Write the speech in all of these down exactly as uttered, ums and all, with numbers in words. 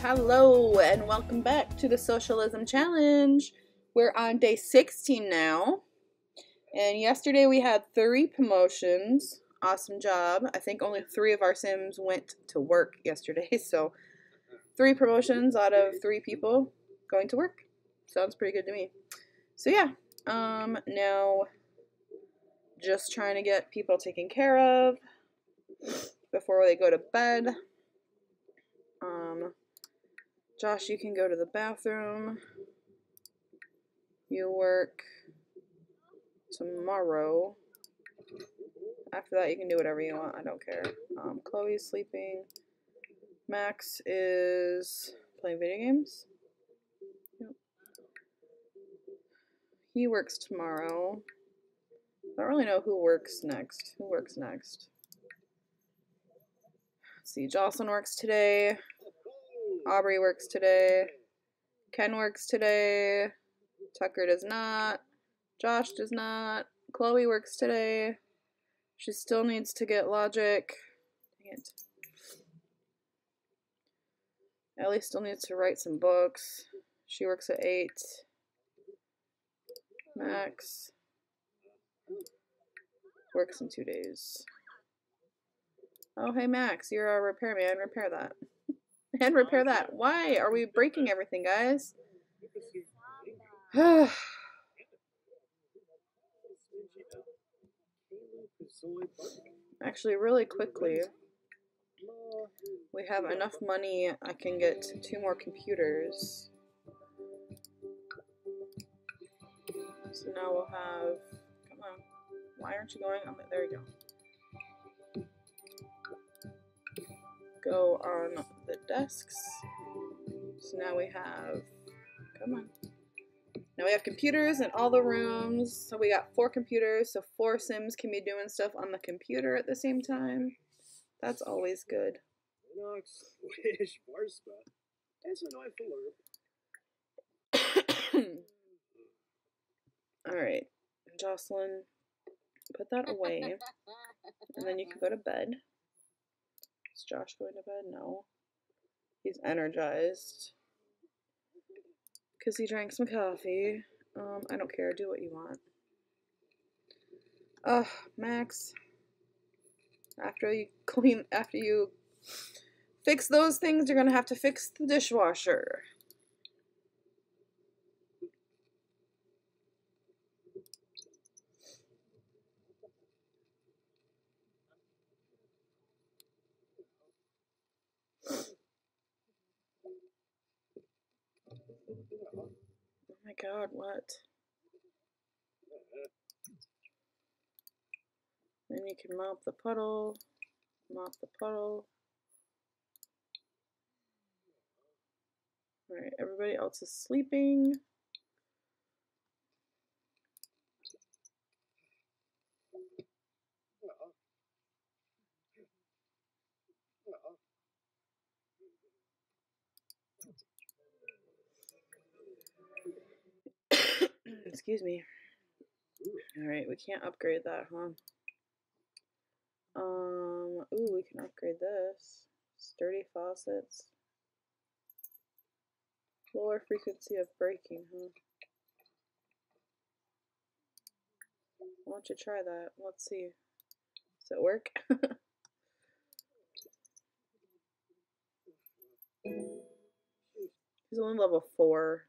Hello and welcome back to the Socialism Challenge. We're on day sixteen now, and yesterday we had three promotions. Awesome job. I think only three of our Sims went to work yesterday, so three promotions out of three people going to work. Sounds pretty good to me. So yeah, um, now just trying to get people taken care of before they go to bed. Um, Josh, you can go to the bathroom. You work tomorrow. After that, you can do whatever you want. I don't care. Um, Chloe's sleeping. Max is playing video games. Yep. He works tomorrow. I don't really know who works next. Who works next? Let's see, Jocelyn works today. Aubrey works today. Ken works today. Tucker does not. Josh does not. Chloe works today. She still needs to get logic. Dang it. Ellie still needs to write some books. She works at eight. Max works in two days. Oh, hey, Max, you're a repairman. Repair that. And repair that. Why are we breaking everything, guys? Actually, really quickly, we have enough money. I can get two more computers. So now we'll have... Come on. Why aren't you going? Oh, there you go. Go on the desks. So now we have, come on. Now we have computers in all the rooms. So we got four computers, so four Sims can be doing stuff on the computer at the same time. That's always good. All right, Jocelyn, put that away, and then you can go to bed. Is Josh going to bed? No. He's energized. Because he drank some coffee. Um, I don't care. Do what you want. Ugh, Max. After you clean, after you fix those things, you're going to have to fix the dishwasher. God, what? Then you can mop the puddle, mop the puddle. All right, everybody else is sleeping. Excuse me. Alright, we can't upgrade that, huh? Um, ooh, we can upgrade this. Sturdy faucets. Lower frequency of breaking, huh? Why don't you try that? Let's see. Does it work? He's only level four.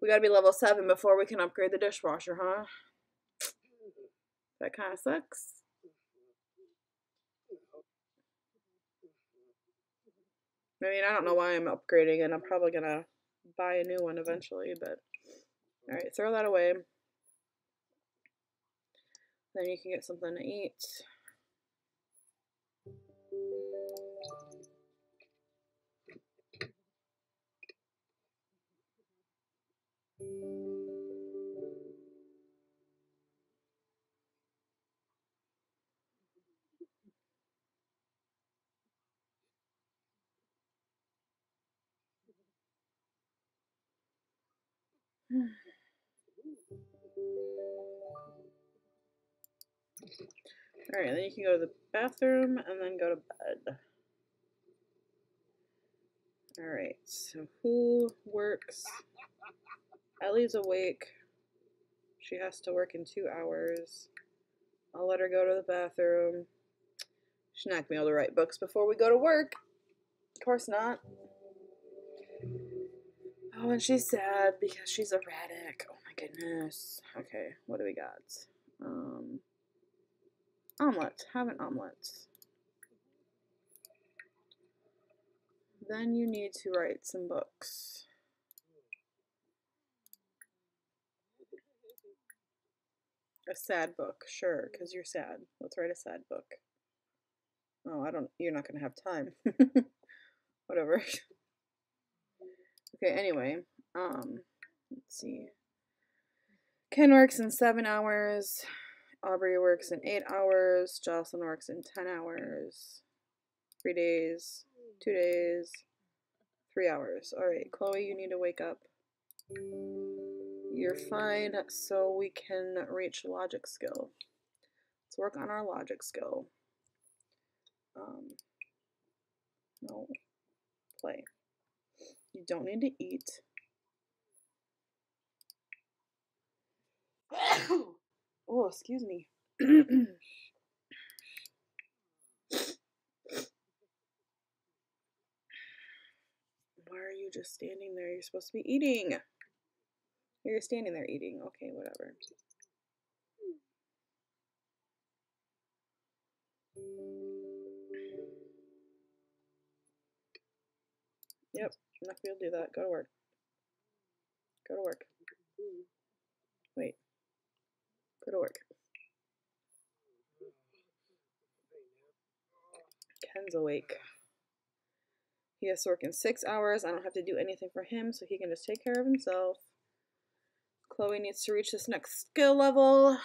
We gotta be level seven before we can upgrade the dishwasher, huh? That kind of sucks. I mean, I don't know why I'm upgrading, and I'm probably gonna buy a new one eventually, but... Alright, throw that away. Then you can get something to eat. Alright, then you can go to the bathroom and then go to bed. All right, so who works? Ellie's awake. She has to work in two hours. I'll let her go to the bathroom. She's not going to be able to write books before we go to work. Of course not. Oh, and she's sad because she's erratic. Oh my goodness. Okay, what do we got? Um, omelets. Have an omelet. Then you need to write some books. A sad book, sure, because you're sad. Let's write a sad book. Oh, I don't, you're not going to have time. Whatever. Okay, anyway, um, let's see. Ken works in seven hours. Aubrey works in eight hours. Jocelyn works in ten hours. Three days. Two days. Three hours. All right, Chloe, you need to wake up. You're fine, so we can reach logic skill. Let's work on our logic skill. Um, no, play. You don't need to eat. Oh, excuse me. Why are you just standing there? You're supposed to be eating. You're standing there eating. Okay, whatever. Yep, I'm not gonna be able to do that. Go to work. Go to work. Wait. Go to work. Ken's awake. He has to work in six hours. I don't have to do anything for him, so he can just take care of himself. Chloe needs to reach this next skill level.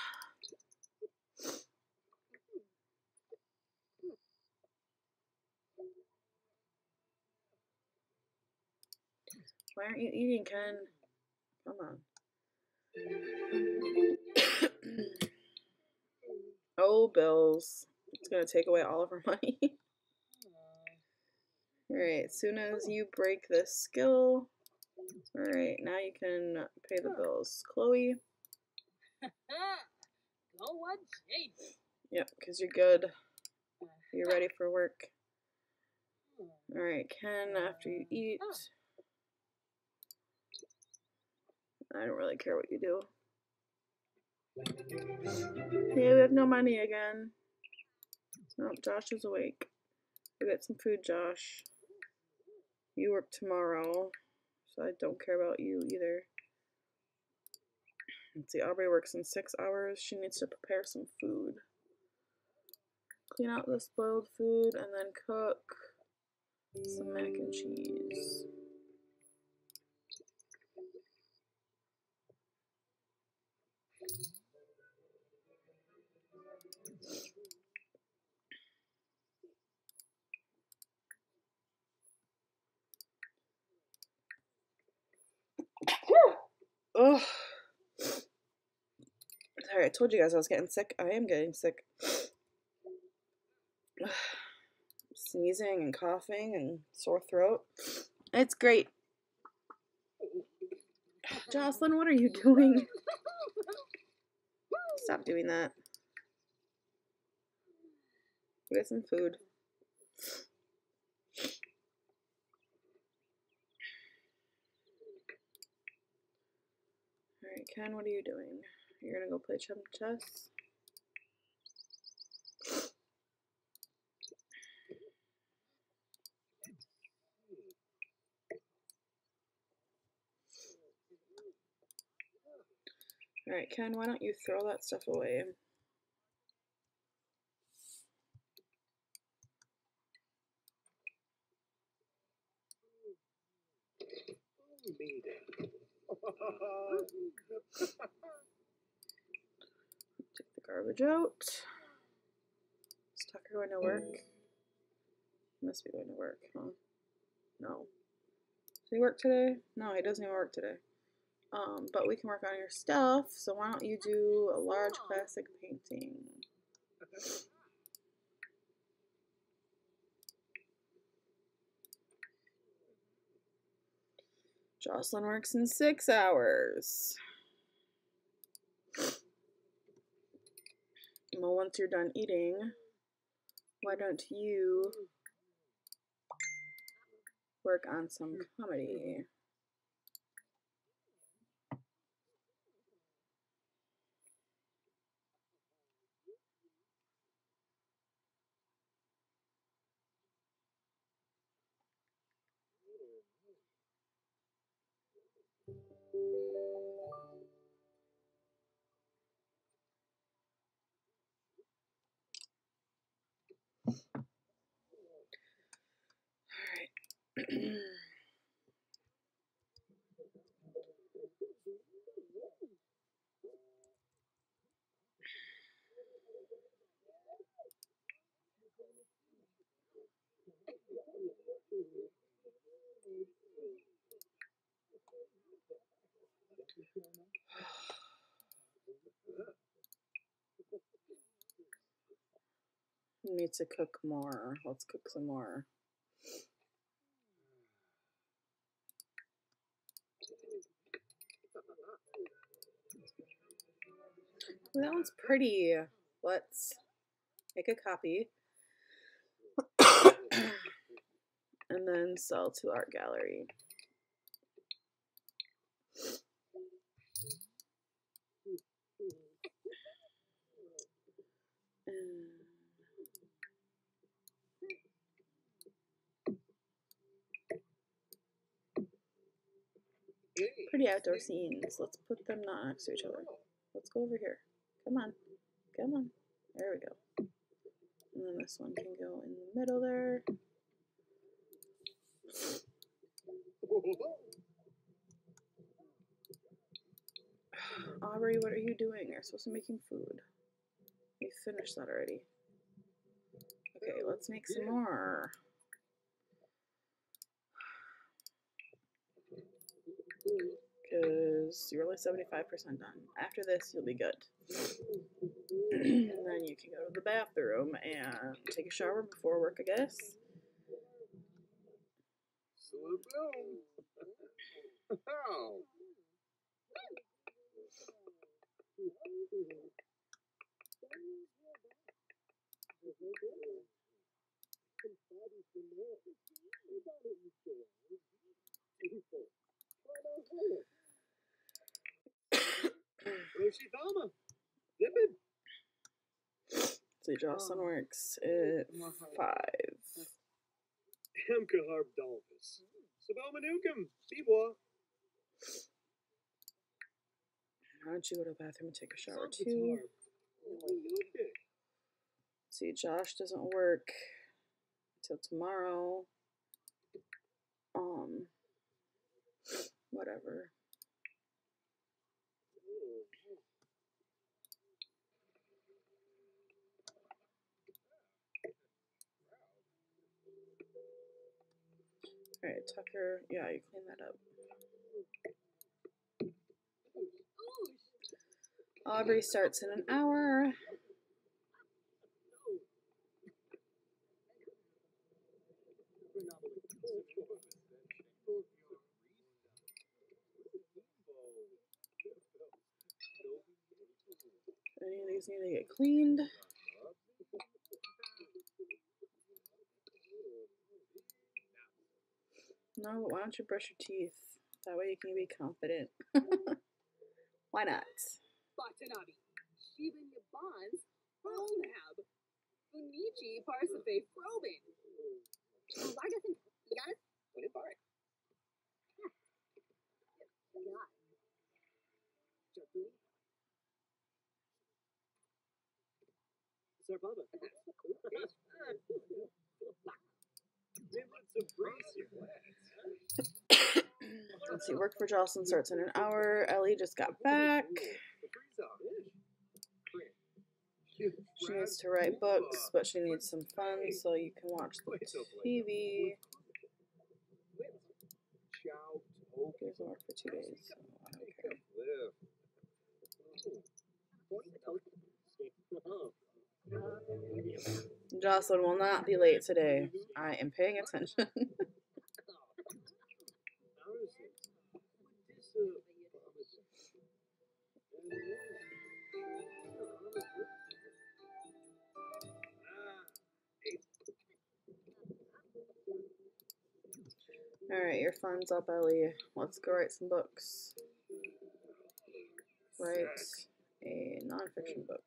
Why aren't you eating, Ken? Come on. Oh, bills. It's going to take away all of her money. Alright, as soon as you break this skill... Alright, now you can pay the bills. Chloe. Go on, Chase. Yep, because you're good. You're ready for work. Alright, Ken, after you eat... I don't really care what you do. Yeah, we have no money again. Nope, Josh is awake. Go get some food, Josh. You work tomorrow, so I don't care about you either. Let's see, Aubrey works in six hours. She needs to prepare some food. Clean out the spoiled food and then cook some mac and cheese. Oh, sorry, I told you guys I was getting sick. I am getting sick. Sneezing and coughing and sore throat. It's great. Jocelyn, what are you doing? Stop doing that. We got some food. Ken, what are you doing? You're gonna go play some chess? Alright, Ken, why don't you throw that stuff away? Take the garbage out. Is Tucker going to work? Must be going to work, huh? No. Does he work today? No, he doesn't even work today. Um, but we can work on your stuff, so why don't you do a large classic painting? Jocelyn works in six hours. Well, once you're done eating, why don't you work on some comedy? We need to cook more. Let's cook some more. Ooh, that one's pretty. Let's make a copy and then sell to art gallery. Pretty outdoor scenes. Let's put them not next to each other. Let's go over here. Come on. Come on. There we go. And then this one can go in the middle there. Aubrey, what are you doing? You're supposed to be making food. We finished that already. Okay, let's make some more. Because you're only seventy-five percent done. After this, you'll be good. And then you can go to the bathroom and take a shower before work, I guess. So Jocelyn works at five. Why don't you go to the bathroom and take a shower too? See, Josh doesn't work till tomorrow. Um, whatever. Alright, Tucker, yeah, you clean that up. Aubrey starts in an hour. Any of these need to get cleaned? No, but why don't you brush your teeth? That way you can be confident. Why not? Batanabi, Shivan Yabans, Holnab, Bunichi, Parsafe, Probin. Let's see, work for Jocelyn starts in an hour. Ellie just got back. She needs to write books, but she needs some fun, so you can watch the T V. She doesn't work for two days. So Jocelyn will not be late today. I am paying attention. Alright, your phone's up, Ellie. Let's go write some books. Write a non-fiction book.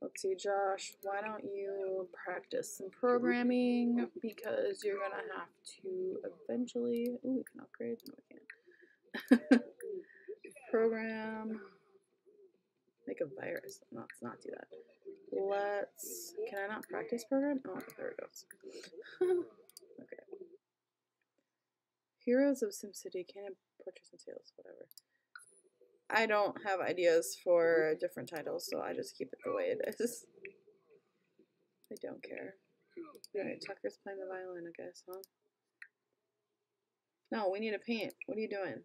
Let's see, Josh, why don't you practice some programming, because you're going to have to eventually... Ooh, we can upgrade? No, we can't. Program. Make a virus. No, let's not do that. Let's... Can I not practice program? Oh, there it goes. Okay. Heroes of SimCity. Can't purchase and sales. Whatever. I don't have ideas for different titles, so I just keep it the way it is. I don't care. Alright, Tucker's playing the violin, I guess, huh? No, we need to paint. What are you doing?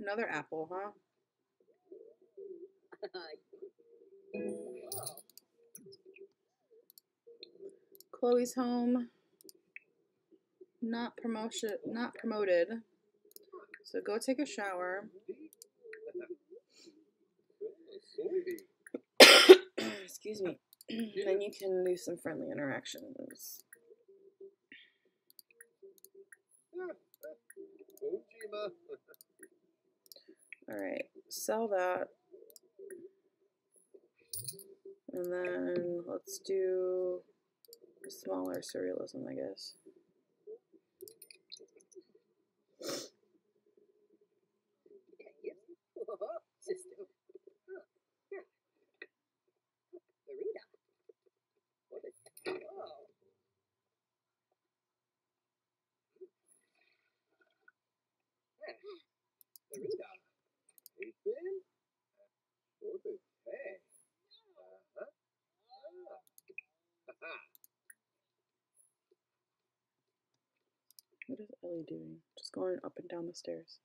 Another apple, huh? Chloe's home. Not promotion. Not promoted. So go take a shower. Excuse me. Then you can do some friendly interactions. All right. Sell that. And then let's do a smaller surrealism, I guess. What is Ellie doing? Just going up and down the stairs.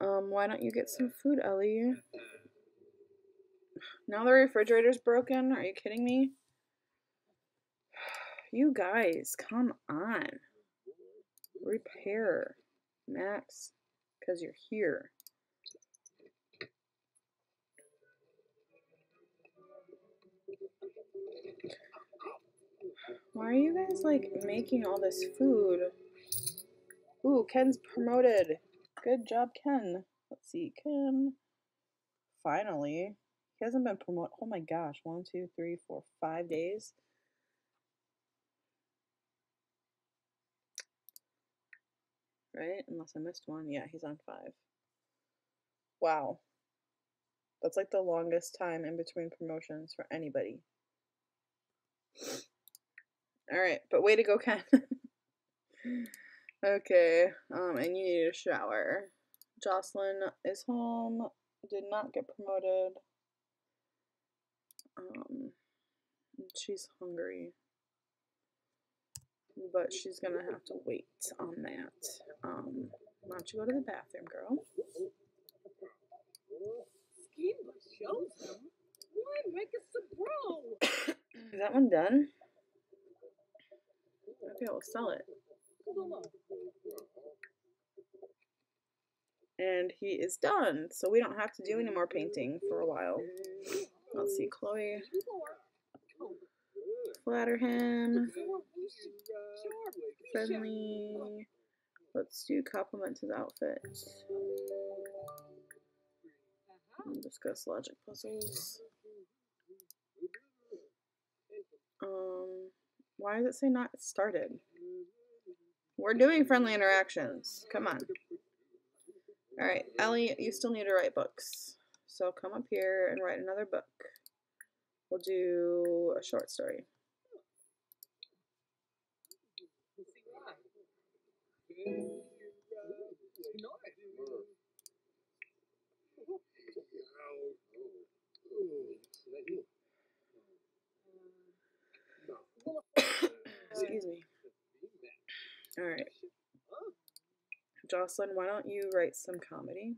Um, why don't you get some food, Ellie? Now the refrigerator's broken? Are you kidding me? You guys, come on. Repair, Max, because you're here. Why are you guys, like, making all this food? Ooh, Ken's promoted. Good job, Ken. Let's see, Ken. Finally. He hasn't been promoted. Oh my gosh. One, two, three, four, five days. Right? Unless I missed one. Yeah, he's on five. Wow. That's like the longest time in between promotions for anybody. Alright, but way to go, Ken. Okay, um, and you need a shower. Jocelyn is home, did not get promoted. Um, she's hungry. But she's gonna have to wait on that. Um, why don't you go to the bathroom, girl? Is that one done? Okay, we'll sell it. And he is done, so we don't have to do any more painting for a while. Let's see, Chloe. Flatter him. Friendly. Let's do compliment his outfit. And discuss logic puzzles. Um... Why does it say not started? We're doing friendly interactions. Come on. Alright, Ellie, you still need to write books. So come up here and write another book. We'll do a short story. Excuse me. Alright. Jocelyn, why don't you write some comedy?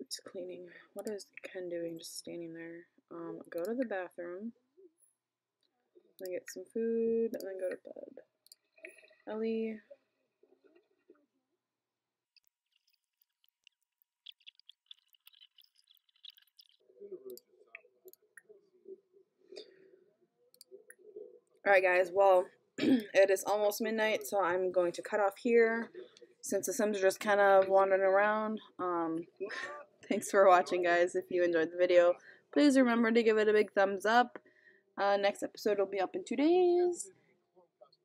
It's cleaning. What is Ken doing? Just standing there. Um, go to the bathroom. Then get some food, and then go to bed. Ellie. Alright guys, well, it is almost midnight, so I'm going to cut off here, since the Sims are just kind of wandering around. Um, thanks for watching, guys. If you enjoyed the video, please remember to give it a big thumbs up. Uh, next episode will be up in two days,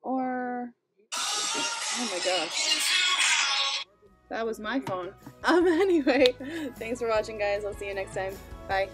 or, oh my gosh, that was my phone. Um, anyway, thanks for watching, guys. I'll see you next time. Bye.